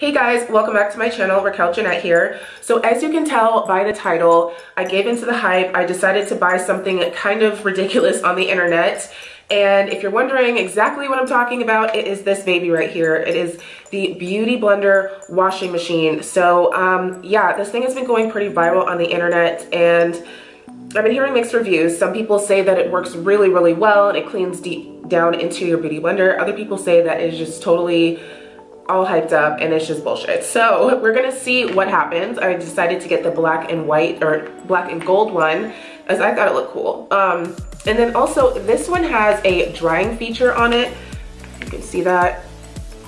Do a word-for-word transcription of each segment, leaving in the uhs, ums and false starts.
Hey guys, welcome back to my channel. Raquel Jeanette here. So as you can tell by the title, I gave into the hype. I decided to buy something kind of ridiculous on the internet. And if you're wondering exactly what I'm talking about, it is this baby right here. It is the Beauty Blender washing machine. So um, yeah, this thing has been going pretty viral on the internet and I've been hearing mixed reviews. Some people say that it works really, really well and it cleans deep down into your Beauty Blender. Other people say that it's just totally all hyped up and it's just bullshit. So we're gonna see what happens. I decided to get the black and white or black and gold one as I thought it looked cool. Um, and then also this one has a drying feature on it. You can see that.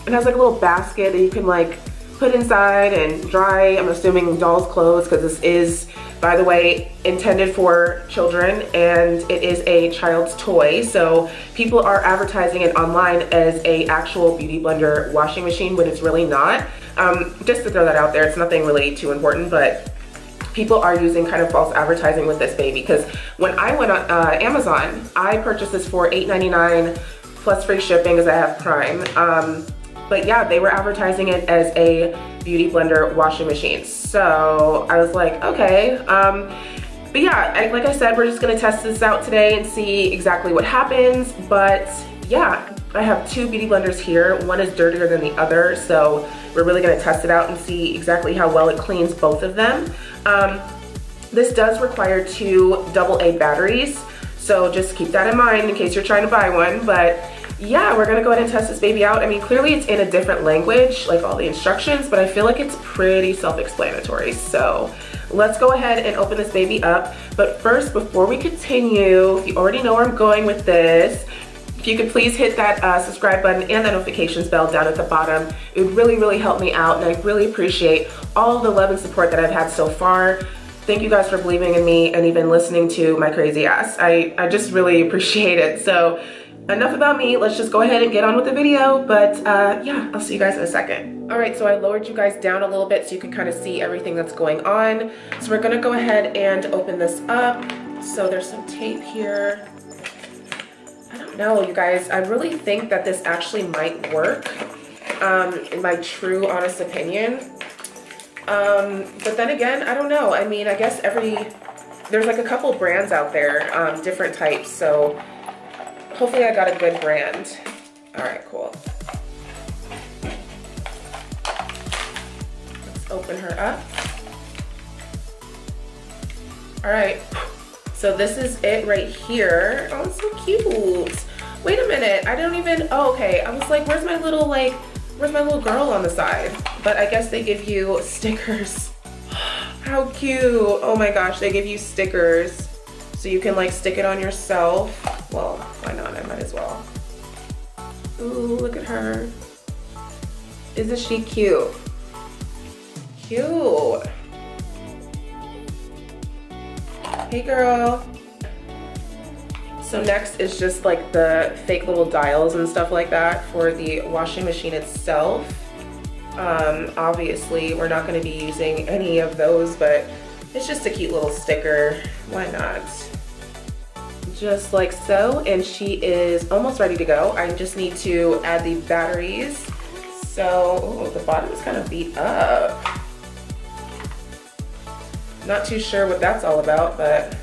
It has like a little basket that you can like put inside and dry, I'm assuming dolls' clothes, because this is, by the way, intended for children and it is a child's toy. So people are advertising it online as a actual Beauty Blender washing machine when it's really not. Um, just to throw that out there, it's nothing really too important, but people are using kind of false advertising with this baby, because when I went on uh, Amazon, I purchased this for eight ninety-nine plus free shipping because I have Prime. Um, But yeah, they were advertising it as a Beauty Blender washing machine. So I was like, okay. Um, but yeah, I, like I said, we're just gonna test this out today and see exactly what happens. But yeah, I have two Beauty Blenders here. One is dirtier than the other. So we're really gonna test it out and see exactly how well it cleans both of them. Um, this does require two double A batteries. So just keep that in mind in case you're trying to buy one. But yeah, we're gonna go ahead and test this baby out. I mean, clearly it's in a different language, like all the instructions, but I feel like it's pretty self-explanatory. So let's go ahead and open this baby up. But first, before we continue, if you already know where I'm going with this, if you could please hit that uh, subscribe button and that notifications bell down at the bottom. It would really, really help me out, and I really appreciate all the love and support that I've had so far. Thank you guys for believing in me and even listening to my crazy ass. I, I just really appreciate it. So enough about me, let's just go ahead and get on with the video, but uh, yeah, I'll see you guys in a second. All right, so I lowered you guys down a little bit so you can kind of see everything that's going on. So we're gonna go ahead and open this up. So there's some tape here. I don't know, you guys, I really think that this actually might work, um, in my true honest opinion. Um, but then again, I don't know. I mean, I guess every, there's like a couple brands out there, um, different types, so hopefully I got a good brand. All right, cool. Let's open her up. All right, so this is it right here. Oh, it's so cute. Wait a minute, I don't even, oh, okay. I was like, where's my little, like, where's my little girl on the side? But I guess they give you stickers. How cute. Oh my gosh, they give you stickers. So you can like stick it on yourself. Well, why not? I might as well. Ooh, look at her. Isn't she cute? Cute. Hey girl. So next is just like the fake little dials and stuff like that for the washing machine itself. Um, obviously we're not gonna be using any of those, but it's just a cute little sticker. Why not? Just like so, and she is almost ready to go. I just need to add the batteries. So, ooh, the bottom is kind of beat up. Not too sure what that's all about, but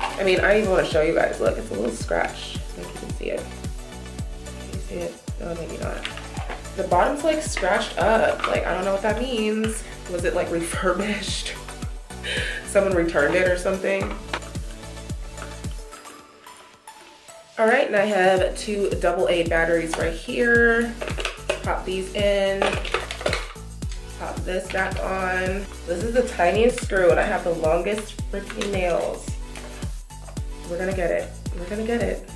I mean, I even want to show you guys. Look, it's a little scratch. I think you can see it. Can you see it? No, maybe not. The bottom's like scratched up. Like, I don't know what that means. Was it like refurbished? Someone returned it or something. All right, and I have two double A batteries right here. Pop these in, pop this back on. This is the tiniest screw and I have the longest freaking nails. We're gonna get it, we're gonna get it.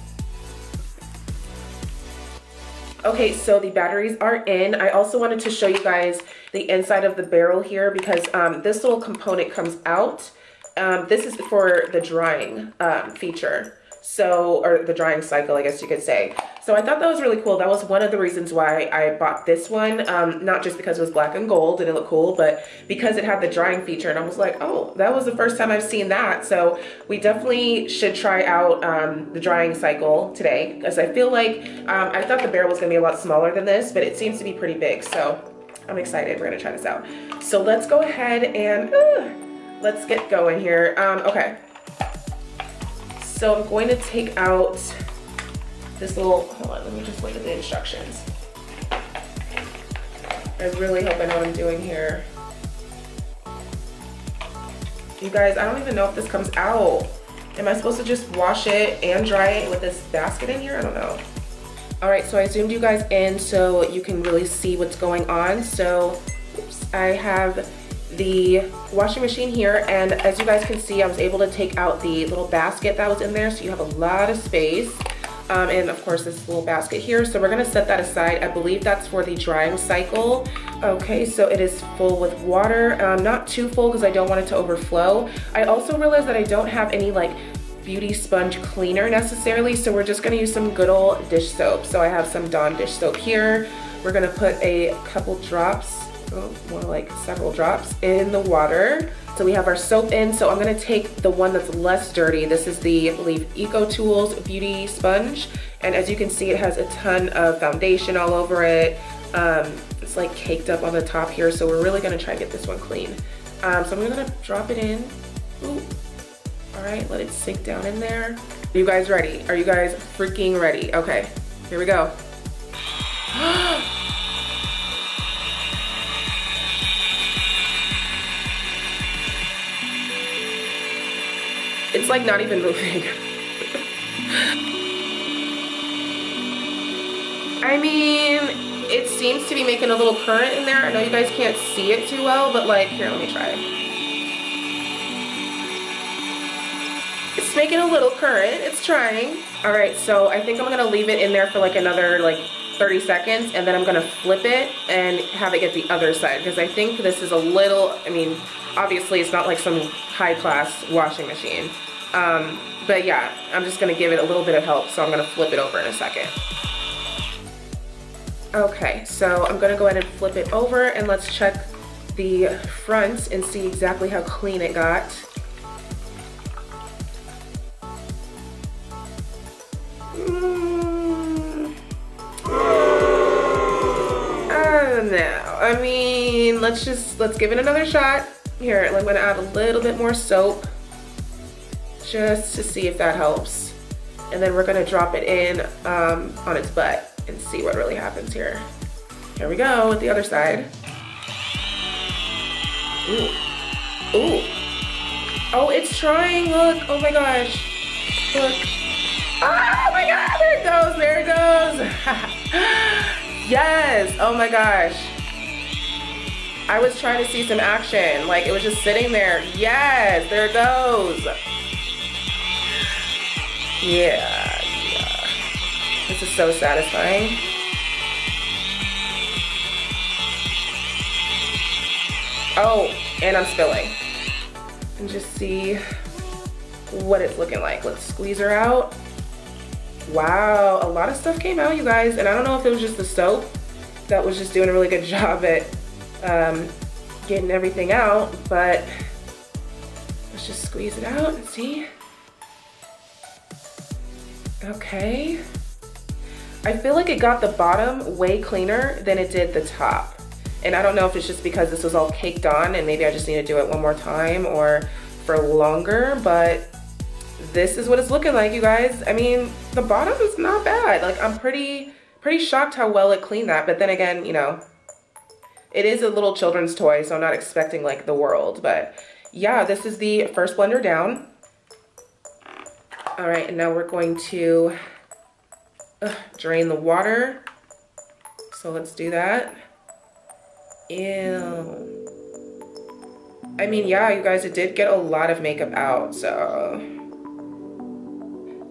Okay, so the batteries are in. I also wanted to show you guys the inside of the barrel here because um, this little component comes out. Um, this is for the drying um, feature. So, or the drying cycle, I guess you could say. So I thought that was really cool. That was one of the reasons why I bought this one. Um, not just because it was black and gold and it looked cool, but because it had the drying feature. And I was like, oh, that was the first time I've seen that. So we definitely should try out um, the drying cycle today, because I feel like um, I thought the barrel was gonna be a lot smaller than this, but it seems to be pretty big. So I'm excited. We're gonna try this out. So let's go ahead and uh, let's get going here. Um, okay. So I'm going to take out this little, hold on, let me just look at the instructions. I really hope I know what I'm doing here. You guys, I don't even know if this comes out. Am I supposed to just wash it and dry it with this basket in here? I don't know. All right, so I zoomed you guys in so you can really see what's going on. So, oops, I have the washing machine here, and as you guys can see, I was able to take out the little basket that was in there, so you have a lot of space. Um, and of course this little basket here, so we're gonna set that aside. I believe that's for the drying cycle. Okay, so it is full with water, um, not too full because I don't want it to overflow. I also realized that I don't have any like beauty sponge cleaner necessarily, so we're just gonna use some good old dish soap. So I have some Dawn dish soap here. We're gonna put a couple drops, oh, more like several drops in the water. So we have our soap in, so I'm gonna take the one that's less dirty. This is the, I believe, Eco Tools Beauty Sponge. And as you can see, it has a ton of foundation all over it. Um, it's like caked up on the top here, so we're really gonna try to get this one clean. Um, so I'm gonna drop it in. Ooh. All right, let it sink down in there. Are you guys ready? Are you guys freaking ready? Okay, here we go. It's like not even moving. I mean, it seems to be making a little current in there. I know you guys can't see it too well, but like, here, let me try. It's making a little current, it's trying. All right, so I think I'm gonna leave it in there for like another like thirty seconds, and then I'm gonna flip it and have it get the other side, because I think this is a little, I mean, obviously it's not like some high class washing machine. Um, but yeah, I'm just gonna give it a little bit of help, so I'm gonna flip it over in a second. Okay, so I'm gonna go ahead and flip it over, and let's check the front and see exactly how clean it got. Mm. I don't know, I mean, let's just, let's give it another shot. Here, I'm gonna add a little bit more soap just to see if that helps. And then we're gonna drop it in um, on its butt and see what really happens here. Here we go with the other side. Ooh, ooh. Oh, it's trying, look, oh my gosh, look. Oh my God, there it goes, there it goes. Yes, oh my gosh. I was trying to see some action, like it was just sitting there. Yes, there it goes. Yeah, yeah. This is so satisfying. Oh, and I'm spilling. And just see what it's looking like. Let's squeeze her out. Wow, a lot of stuff came out, you guys, and I don't know if it was just the soap that was just doing a really good job at Um, getting everything out, but let's just squeeze it out and see. Okay. I feel like it got the bottom way cleaner than it did the top. And I don't know if it's just because this was all caked on and maybe I just need to do it one more time or for longer, but this is what it's looking like, you guys. I mean, the bottom is not bad. Like, I'm pretty, pretty shocked how well it cleaned that, but then again, you know, it is a little children's toy, so I'm not expecting like the world, but yeah, this is the first blender down. All right, and now we're going to uh, drain the water. So let's do that. Ew. I mean, yeah, you guys, it did get a lot of makeup out, so.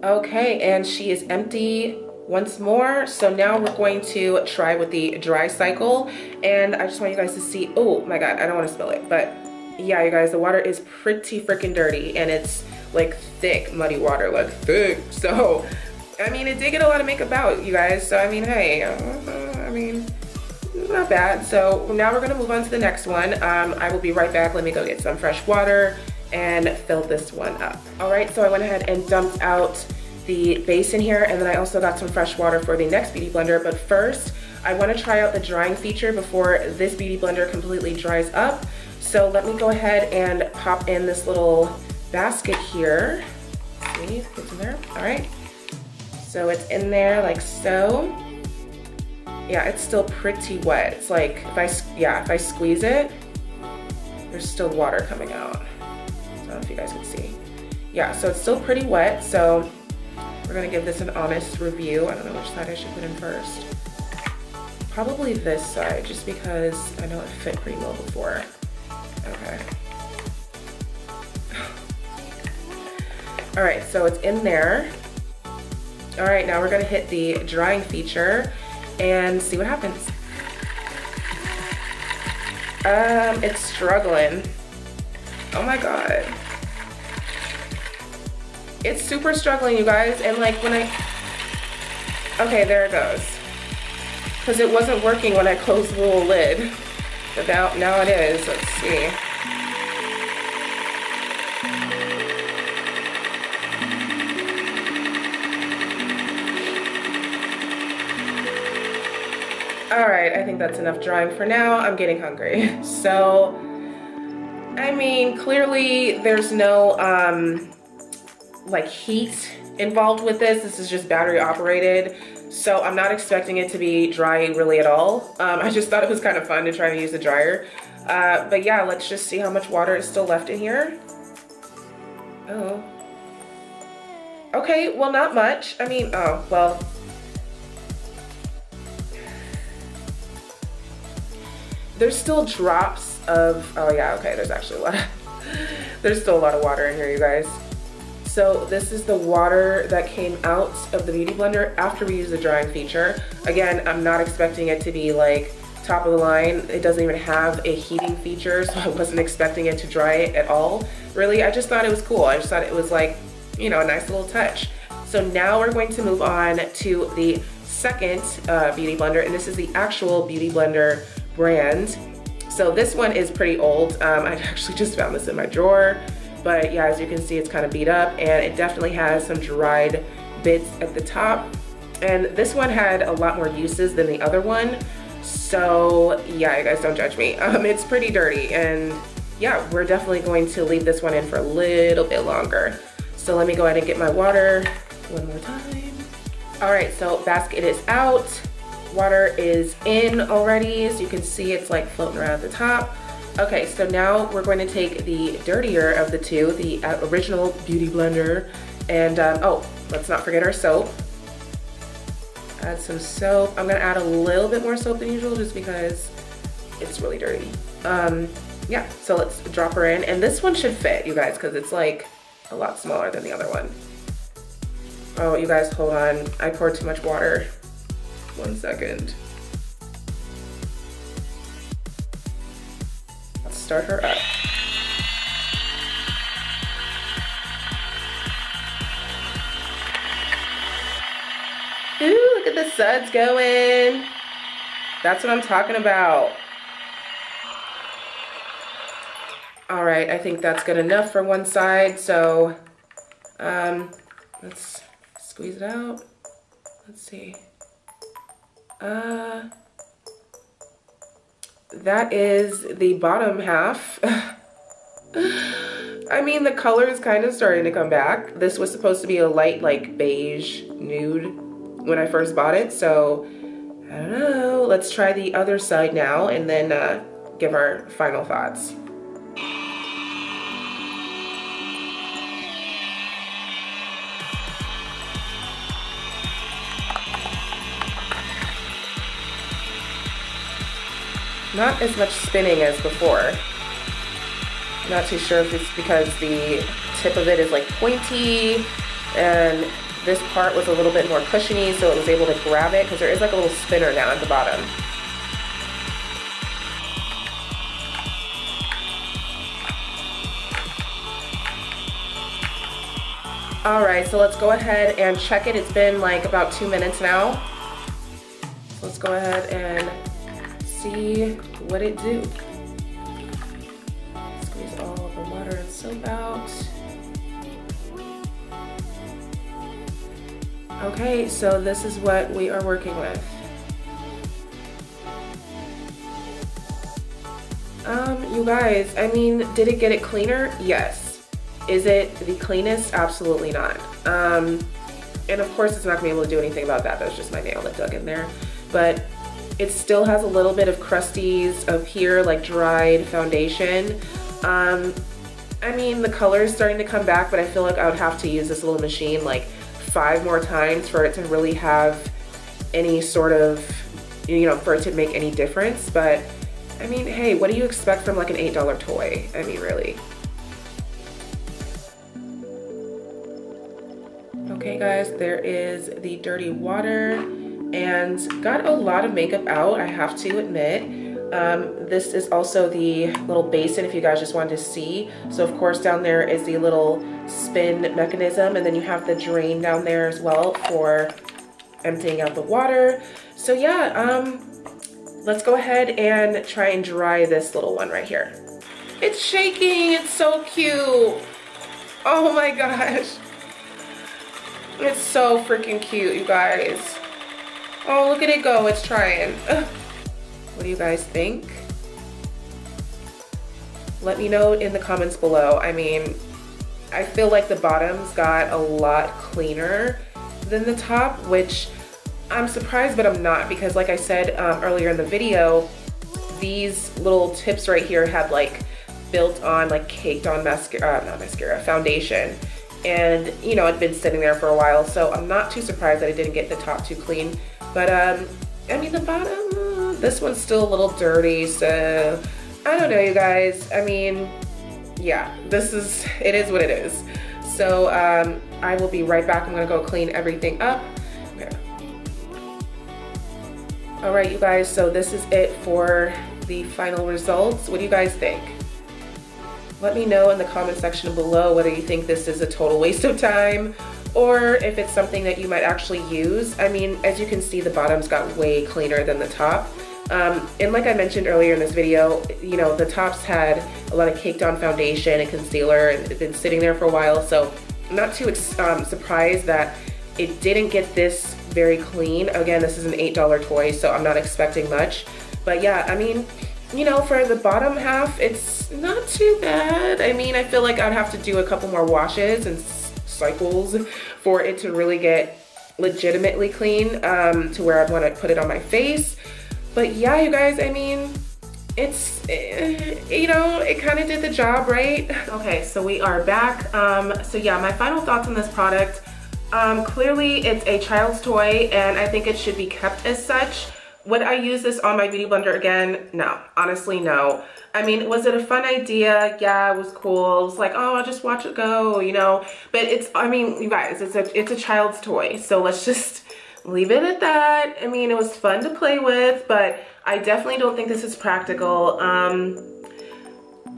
Okay, and she is empty once more. So now we're going to try with the dry cycle, and I just want you guys to see, oh my God, I don't want to spill it, but yeah, you guys, the water is pretty freaking dirty, and it's like thick muddy water, like thick. So I mean, it did get a lot of makeup out, you guys, so I mean, hey, uh, I mean, not bad. So now we're gonna move on to the next one. um I will be right back. Let me go get some fresh water and fill this one up. All right, so I went ahead and dumped out the base in here, and then I also got some fresh water for the next beauty blender. But first, I want to try out the drying feature before this Beauty Blender completely dries up. So let me go ahead and pop in this little basket here. See, it's in there. All right. So it's in there like so. Yeah, it's still pretty wet. It's like if I yeah if I squeeze it, there's still water coming out. I don't know if you guys can see. Yeah, so it's still pretty wet. So we're gonna give this an honest review. I don't know which side I should put in first. Probably this side, just because I know it fit pretty well before. Okay. All right, so it's in there. All right, now we're gonna hit the drying feature and see what happens. Um, it's struggling. Oh my God. It's super struggling, you guys. And like when I, okay, there it goes. Cause it wasn't working when I closed the little lid. But now, now it is, let's see. All right, I think that's enough drawing for now. I'm getting hungry. So, I mean, clearly there's no um, like heat involved with this. This is just battery operated. So I'm not expecting it to be dry really at all. Um, I just thought it was kind of fun to try to use the dryer. Uh, but yeah, let's just see how much water is still left in here. Oh. Okay, well, not much. I mean, oh, well. There's still drops of, oh yeah, okay, there's actually a lot of, there's still a lot of water in here, you guys. So this is the water that came out of the Beauty Blender after we used the drying feature. Again, I'm not expecting it to be like top of the line. It doesn't even have a heating feature, so I wasn't expecting it to dry it at all. Really, I just thought it was cool. I just thought it was like, you know, a nice little touch. So now we're going to move on to the second uh, Beauty Blender, and this is the actual Beauty Blender brand. So this one is pretty old. Um, I actually just found this in my drawer, but yeah, as you can see, it's kind of beat up and it definitely has some dried bits at the top. And this one had a lot more uses than the other one. So yeah, you guys don't judge me. Um, it's pretty dirty, and yeah, we're definitely going to leave this one in for a little bit longer. So let me go ahead and get my water one more time. All right, so basket is out. Water is in already, as you can see it's like floating around at the top. Okay, so now we're going to take the dirtier of the two, the original Beauty Blender, and um, oh, let's not forget our soap. Add some soap. I'm gonna add a little bit more soap than usual just because it's really dirty. Um, yeah, so let's drop her in, and this one should fit, you guys, because it's like a lot smaller than the other one. Oh, you guys, hold on. I poured too much water. One second. Let's start her up. Ooh, look at the suds going. That's what I'm talking about. All right, I think that's good enough for one side. So um, let's squeeze it out. Let's see. Uh, that is the bottom half. I mean, the color is kind of starting to come back. This was supposed to be a light, like, beige nude when I first bought it, so I don't know. Let's try the other side now and then uh, give our final thoughts. Not as much spinning as before. I'm not too sure if it's because the tip of it is like pointy and this part was a little bit more cushiony, so it was able to grab it, because there is like a little spinner now at the bottom. All right, so let's go ahead and check it. It's been like about two minutes now. So let's go ahead and see what it do. Squeeze all of the water and soap out. Okay, so this is what we are working with. Um, you guys, I mean, did it get it cleaner? Yes. Is it the cleanest? Absolutely not. Um, and of course it's not gonna be able to do anything about that. That was just my nail that dug in there. But it still has a little bit of crusties up here, like dried foundation. Um, I mean, the color is starting to come back, but I feel like I would have to use this little machine like five more times for it to really have any sort of, you know, for it to make any difference. But I mean, hey, what do you expect from like an eight dollar toy? I mean, really. Okay guys, there is the dirty water, and got a lot of makeup out, I have to admit. Um, this is also the little basin if you guys just wanted to see. So of course down there is the little spin mechanism, and then you have the drain down there as well for emptying out the water. So yeah, um, let's go ahead and try and dry this little one right here. It's shaking, it's so cute. Oh my gosh. It's so freaking cute, you guys. Oh, look at it go, it's trying. Ugh. What do you guys think? Let me know in the comments below. I mean, I feel like the bottom's got a lot cleaner than the top, which I'm surprised, but I'm not, because like I said um, earlier in the video, these little tips right here had like built on, like caked on mascara, uh, not mascara, foundation. And you know, it'd been sitting there for a while, so I'm not too surprised that I didn't get the top too clean. But um, I mean, the bottom, this one's still a little dirty, so I don't know, you guys. I mean, yeah, this is, it is what it is. So um, I will be right back. I'm gonna go clean everything up. Okay. All right, you guys, so this is it for the final results. What do you guys think? Let me know in the comment section below whether you think this is a total waste of time or if it's something that you might actually use. I mean, as you can see, the bottom's got way cleaner than the top. Um, and like I mentioned earlier in this video, you know, the top's had a lot of caked on foundation and concealer, and it's been sitting there for a while. So I'm not too um, surprised that it didn't get this very clean. Again, this is an eight dollar toy, so I'm not expecting much. But yeah, I mean, you know, for the bottom half, it's not too bad. I mean, I feel like I'd have to do a couple more washes and cycles for it to really get legitimately clean um, to where I'd want to put it on my face. But yeah, you guys, I mean, it's, you know, it kind of did the job, right? Okay, so we are back. Um, so yeah, my final thoughts on this product. Um, clearly, it's a child's toy, and I think it should be kept as such. Would I use this on my Beauty Blender again? No, honestly, no. I mean, was it a fun idea? Yeah, it was cool. It was like, oh, I'll just watch it go, you know? But it's, I mean, you guys, it's a, it's a child's toy. So let's just leave it at that. I mean, it was fun to play with, but I definitely don't think this is practical. Um,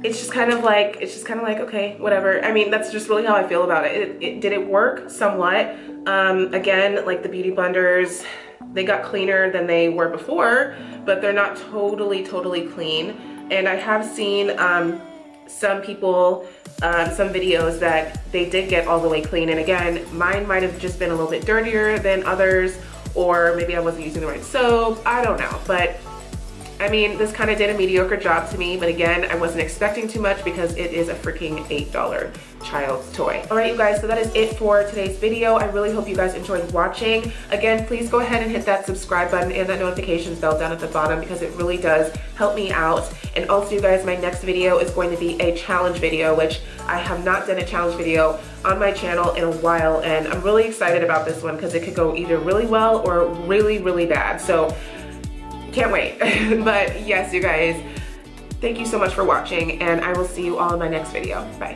it's just kind of like, it's just kind of like, okay, whatever. I mean, that's just really how I feel about it. It, it did it work? Somewhat. Um, again, like the Beauty Blenders, they got cleaner than they were before, but they're not totally, totally clean. And I have seen um, some people, um, some videos that they did get all the way clean. And again, mine might have just been a little bit dirtier than others, or maybe I wasn't using the right soap. I don't know. But I mean, this kind of did a mediocre job to me. But again, I wasn't expecting too much because it is a freaking eight dollar child's toy. All right, you guys, so that is it for today's video. I really hope you guys enjoyed watching. Again, please go ahead and hit that subscribe button and that notifications bell down at the bottom, because it really does help me out. And also, you guys, my next video is going to be a challenge video, which I have not done a challenge video on my channel in a while, and I'm really excited about this one because it could go either really well or really, really bad. So can't wait. But yes, you guys, thank you so much for watching, and I will see you all in my next video. Bye.